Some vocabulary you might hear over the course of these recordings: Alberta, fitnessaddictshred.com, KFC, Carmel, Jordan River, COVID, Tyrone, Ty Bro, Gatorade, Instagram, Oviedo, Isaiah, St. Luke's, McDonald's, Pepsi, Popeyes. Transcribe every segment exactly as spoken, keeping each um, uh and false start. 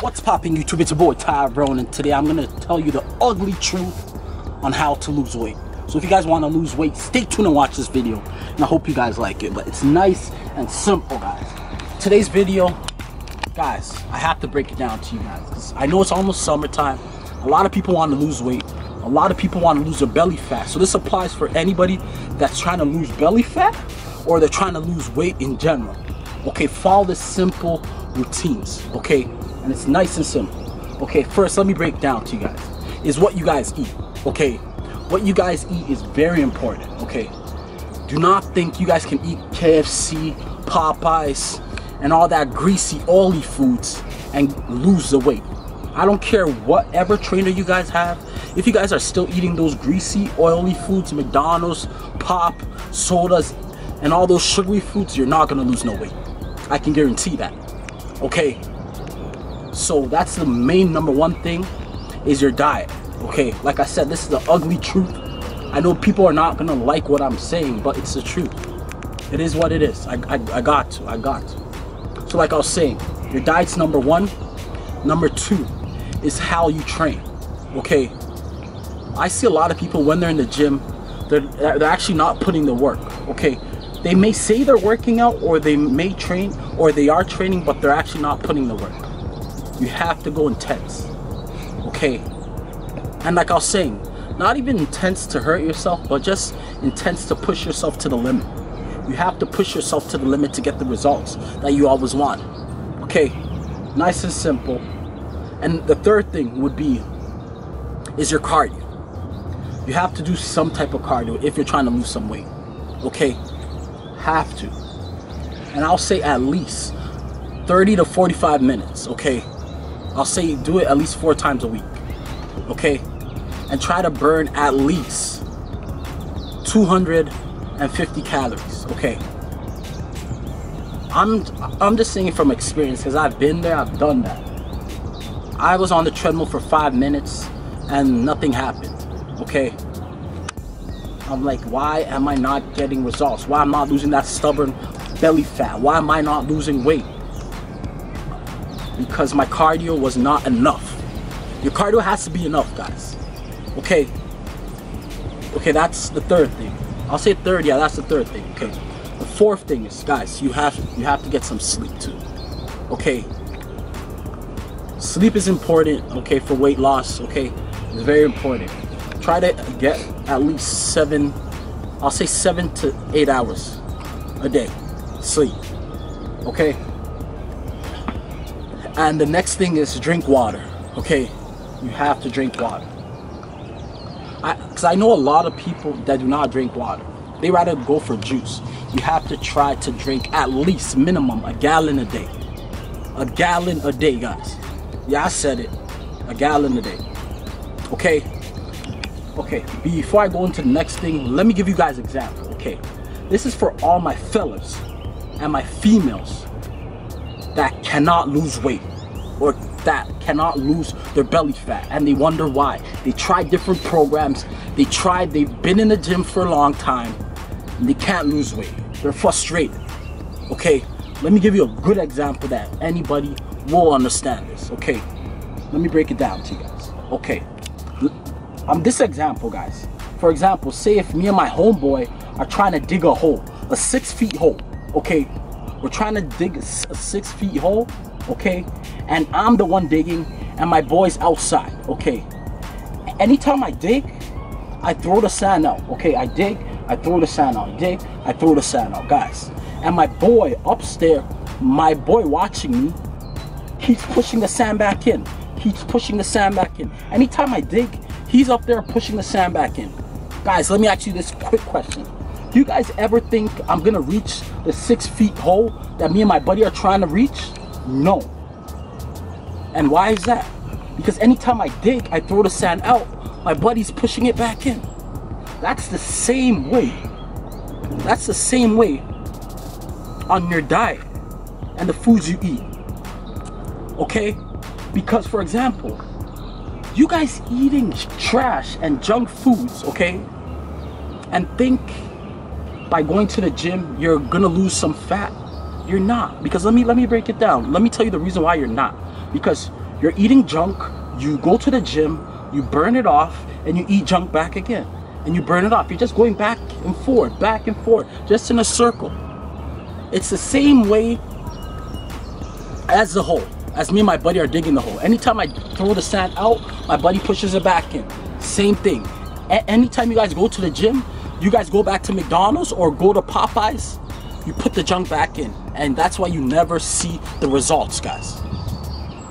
What's poppin' YouTube, it's your boy Ty Bro, and today I'm gonna tell you the ugly truth on how to lose weight. So if you guys wanna lose weight, stay tuned and watch this video. And I hope you guys like it, but it's nice and simple, guys. Today's video, guys, I have to break it down to you guys, because I know it's almost summertime. A lot of people wanna lose weight. A lot of people wanna lose their belly fat. So this applies for anybody that's trying to lose belly fat or they're trying to lose weight in general. Okay, follow the simple routines, okay? And it's nice and simple. Okay, first let me break down to you guys is what you guys eat. Okay, what you guys eat is very important. Okay, do not think you guys can eat K F C, Popeyes, and all that greasy, oily foods and lose the weight. I don't care whatever trainer you guys have. If you guys are still eating those greasy, oily foods, McDonald's, pop, sodas, and all those sugary foods, you're not gonna lose no weight. I can guarantee that. Okay, so that's the main number one thing, is your diet. Okay, like I said, this is the ugly truth. I know people are not gonna like what I'm saying, but it's the truth. It is what it is. I, I, I got to, I got to. So like I was saying, your diet's number one. Number two is how you train. Okay, I see a lot of people when they're in the gym, they're, they're actually not putting the work. Okay, they may say they're working out, or they may train, or they are training, but they're actually not putting the work. You have to go intense, okay? And like I was saying, not even intense to hurt yourself, but just intense to push yourself to the limit. You have to push yourself to the limit to get the results that you always want, okay? Nice and simple. And the third thing would be, is your cardio. You have to do some type of cardio if you're trying to lose some weight, okay? Have to. And I'll say at least thirty to forty-five minutes, okay? I'll say do it at least four times a week, okay? And try to burn at least two hundred fifty calories, okay? I'm, I'm just saying from experience, because I've been there, I've done that. I was on the treadmill for five minutes and nothing happened, okay? I'm like, why am I not getting results? Why am I losing that stubborn belly fat? Why am I not losing weight? Because my cardio was not enough. Your cardio has to be enough, guys. Okay. Okay, that's the third thing. I'll say third, yeah, that's the third thing. Okay. The fourth thing is, guys, you have you have to get some sleep too. Okay. Sleep is important, okay, for weight loss, okay? It's very important. Try to get at least seven, I'll say seven to eight hours a day sleep, okay? And the next thing is drink water, okay? You have to drink water. I, cause I know a lot of people that do not drink water. They rather go for juice. You have to try to drink at least minimum a gallon a day. A gallon a day, guys. Yeah, I said it, a gallon a day, okay? Okay, before I go into the next thing, let me give you guys an example, okay? This is for all my fellas and my females that cannot lose weight, or that cannot lose their belly fat, and they wonder why. They tried different programs, they tried, they've been in the gym for a long time, and they can't lose weight. They're frustrated, okay? Let me give you a good example that anybody will understand this, okay? Let me break it down to you guys, okay? Um, this example, guys. For example, say if me and my homeboy are trying to dig a hole, a six feet hole, okay? We're trying to dig a six feet hole, okay? And I'm the one digging and my boy's outside, okay? Anytime I dig, I throw the sand out, okay? I dig, I throw the sand out, dig, I throw the sand out, guys. And my boy upstairs, my boy watching me, keeps pushing the sand back in, keeps pushing the sand back in. Anytime I dig, he's up there pushing the sand back in. Guys, let me ask you this quick question. Do you guys ever think I'm gonna reach the six feet hole that me and my buddy are trying to reach? No. And why is that? Because anytime I dig, I throw the sand out, my buddy's pushing it back in. That's the same way. That's the same way on your diet and the foods you eat, okay? Because for example, you guys eating trash and junk foods, okay? And think by going to the gym, you're gonna lose some fat. You're not, because let me let me break it down. Let me tell you the reason why you're not. Because You're eating junk, you go to the gym, you burn it off, and you eat junk back again. And you burn it off. You're just going back and forth, back and forth, just in a circle. It's the same way as the hole, as me and my buddy are digging the hole. Anytime I throw the sand out, my buddy pushes it back in. Same thing. A- anytime you guys go to the gym, you guys go back to McDonald's or go to Popeyes, you put the junk back in. And that's why you never see the results, guys.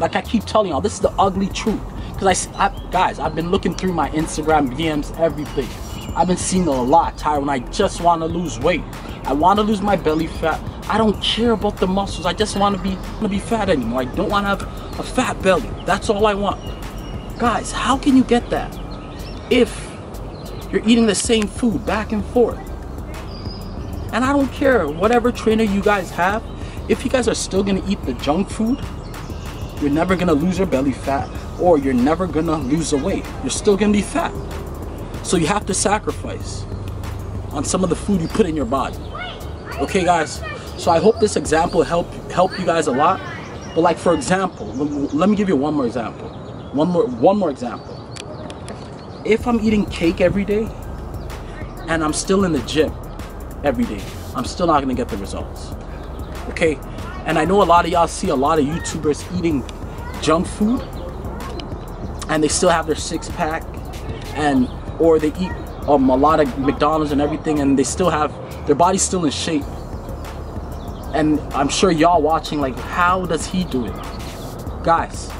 Like I keep telling y'all, this is the ugly truth. Because I, I, guys, I've been looking through my Instagram D Ms, everything. I've been seeing a lot, Tyrone. I just want to lose weight. I want to lose my belly fat. I don't care about the muscles. I just want to be, want to be fat anymore. I don't want to have a fat belly. That's all I want. Guys, how can you get that if you're eating the same food back and forth? And I don't care whatever trainer you guys have. If you guys are still going to eat the junk food, you're never going to lose your belly fat, or you're never going to lose the weight. You're still going to be fat. So you have to sacrifice on some of the food you put in your body. Okay, guys? So I hope this example help help you guys a lot. But like, for example, let me give you one more example. One more, one more example. If I'm eating cake every day and I'm still in the gym every day, I'm still not going to get the results. Okay? And I know a lot of y'all see a lot of YouTubers eating junk food and they still have their six pack, and or they eat um, a lot of McDonald's and everything, and they still have, their body's still in shape. And I'm sure y'all watching like, how does he do it? Guys,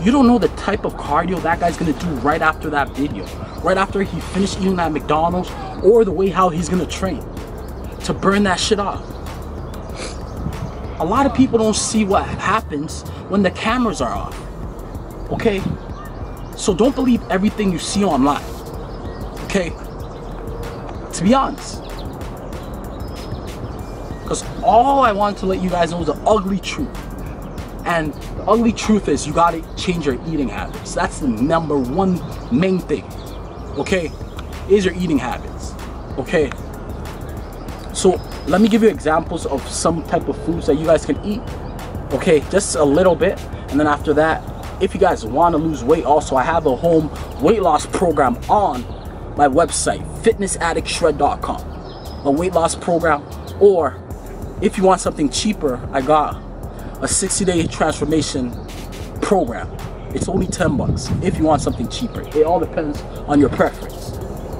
you don't know the type of cardio that guy's gonna do right after that video, right after he finished eating at McDonald's, or the way how he's gonna train to burn that shit off. A lot of people don't see what happens when the cameras are off, okay? So don't believe everything you see online, okay? To be honest. Because all I want to let you guys know is the ugly truth. And the ugly truth is you gotta change your eating habits. That's the number one main thing, okay? Is your eating habits, okay? So let me give you examples of some type of foods that you guys can eat, okay? Just a little bit, and then after that, if you guys want to lose weight, also I have a home weight loss program on my website, fitness addict shred dot com. A weight loss program, or if you want something cheaper, I got a sixty day transformation program. It's only ten bucks if you want something cheaper. It all depends on your preference.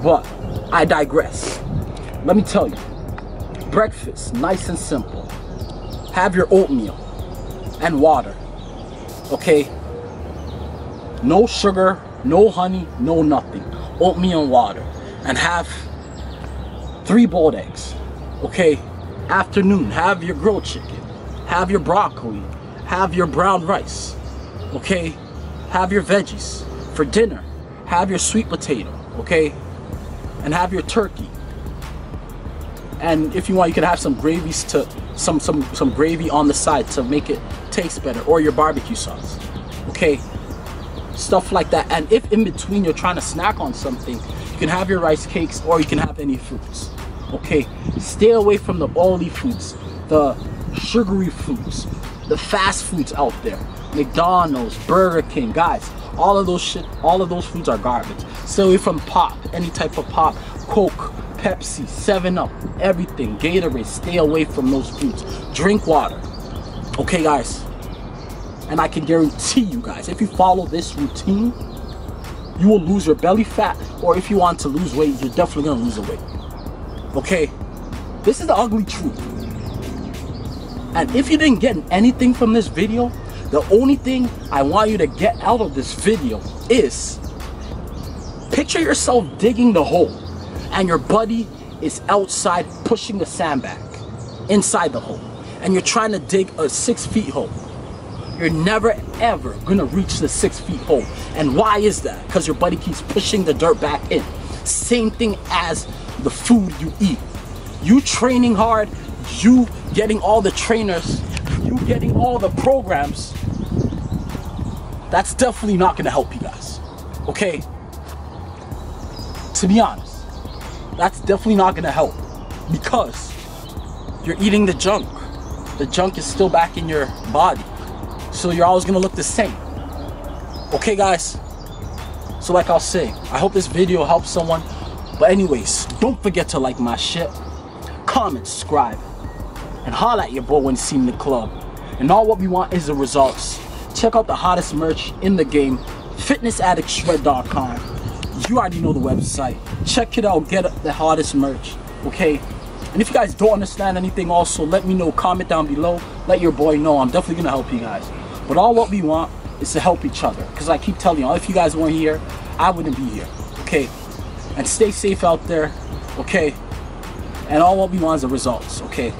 But I digress. Let me tell you, breakfast, nice and simple. Have your oatmeal and water, okay? No sugar, no honey, no nothing. Oatmeal and water. And have three boiled eggs, okay? Afternoon, have your grilled chicken. Have your broccoli. Have your brown rice, okay? Have your veggies. For dinner, have your sweet potato, okay? And have your turkey. And if you want, you can have some gravies to some some some gravy on the side to make it taste better, or your barbecue sauce, okay? Stuff like that. And if in between you're trying to snack on something, you can have your rice cakes, or you can have any fruits, okay? Stay away from the oily foods, the sugary foods, the fast foods out there. McDonald's, Burger King, guys, all of those shit, all of those foods are garbage. Stay away from pop, any type of pop, Coke, Pepsi, seven up, everything, Gatorade. Stay away from those foods. Drink water, okay, guys? And I can guarantee you guys, if you follow this routine, you will lose your belly fat, or if you want to lose weight, you're definitely gonna lose the weight, okay? This is the ugly truth. And if you didn't get anything from this video, the only thing I want you to get out of this video is picture yourself digging the hole, and your buddy is outside pushing the sand back inside the hole, and you're trying to dig a six feet hole. You're never ever gonna reach the six feet hole. And why is that? Because your buddy keeps pushing the dirt back in. Same thing as the food you eat. You training hard, you getting all the trainers, you getting all the programs, that's definitely not gonna help you guys, okay? To be honest, that's definitely not gonna help, because you're eating the junk. The junk is still back in your body. So you're always gonna look the same. Okay guys, so like I was saying, I hope this video helps someone. But anyways, don't forget to like my shit, comment, subscribe, and holla at your bro when seen in the club. And all what we want is the results. Check out the hottest merch in the game, fitness addict shred dot com. You already know the website. Check it out, get the hottest merch, okay? And if you guys don't understand anything also, let me know, comment down below, let your boy know, I'm definitely gonna help you guys. But all what we want is to help each other, because I keep telling you, if you guys weren't here, I wouldn't be here, okay? And stay safe out there, okay? And all what we want is the results, okay?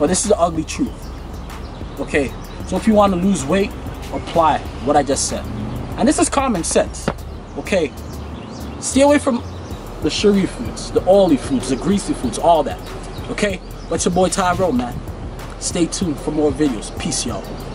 But this is the ugly truth, okay? So if you want to lose weight, apply what I just said. And this is common sense, okay? Stay away from the sugary foods, the oily foods, the greasy foods, all that, okay? But your boy Tyrone, man. Stay tuned for more videos. Peace, y'all.